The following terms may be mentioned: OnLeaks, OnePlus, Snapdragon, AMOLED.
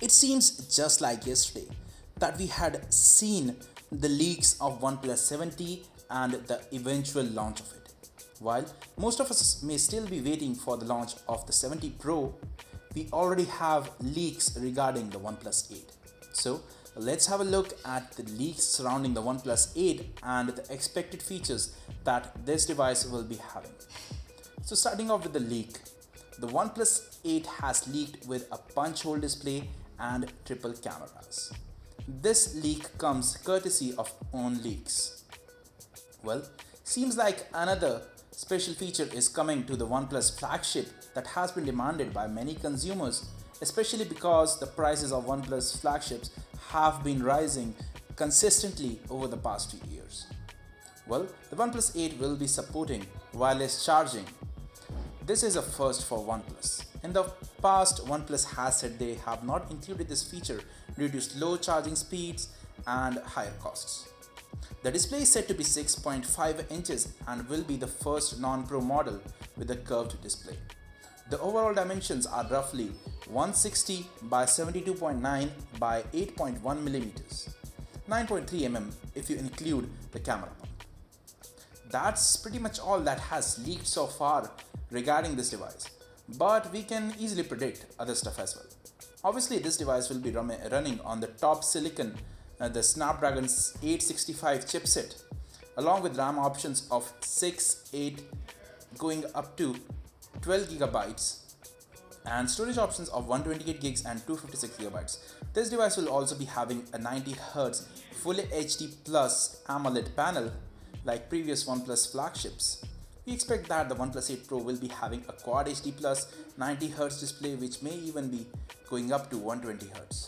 It seems just like yesterday that we had seen the leaks of OnePlus 7T and the eventual launch of it. While most of us may still be waiting for the launch of the 7T Pro, we already have leaks regarding the OnePlus 8. So let's have a look at the leaks surrounding the OnePlus 8 and the expected features that this device will be having. So starting off with the leak, the OnePlus 8 has leaked with a punch-hole display and triple cameras. This leak comes courtesy of OnLeaks. Well, seems like another special feature is coming to the OnePlus flagship that has been demanded by many consumers, especially because the prices of OnePlus flagships have been rising consistently over the past few years. Well, the OnePlus 8 will be supporting wireless charging. This is a first for OnePlus. In the past, OnePlus has said they have not included this feature due to slow charging speeds and higher costs. The display is said to be 6.5 inches and will be the first non-Pro model with a curved display. The overall dimensions are roughly 160 by 72.9 by 8.1 millimeters, 9.3 mm if you include the camera part. That's pretty much all that has leaked so far regarding this device, but we can easily predict other stuff as well. Obviously, this device will be running on the top silicon, the Snapdragon 865 chipset, along with RAM options of 6, 8, going up to 12 GB, and storage options of 128 gigs and 256 GB. This device will also be having a 90Hz Full HD Plus AMOLED panel like previous OnePlus flagships. We expect that the OnePlus 8 Pro will be having a Quad HD Plus 90Hz display, which may even be going up to 120Hz.